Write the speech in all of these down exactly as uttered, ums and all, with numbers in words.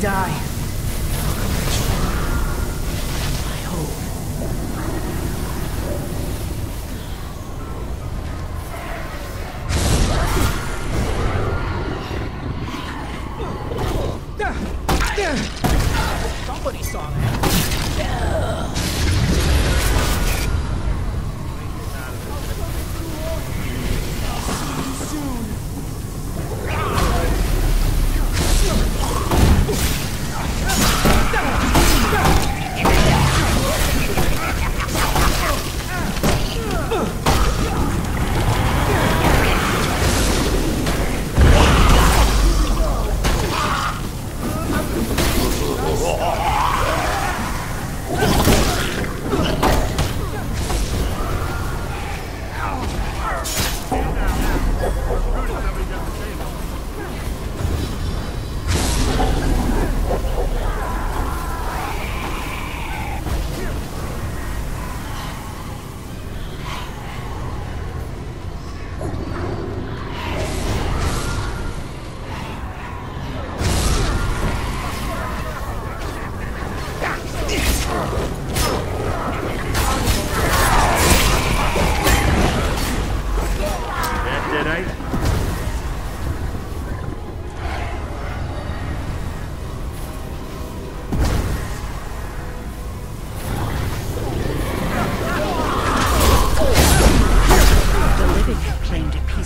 die. My home. Somebody saw that.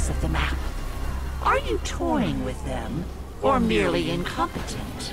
Of the map. Are you toying with them, or merely incompetent?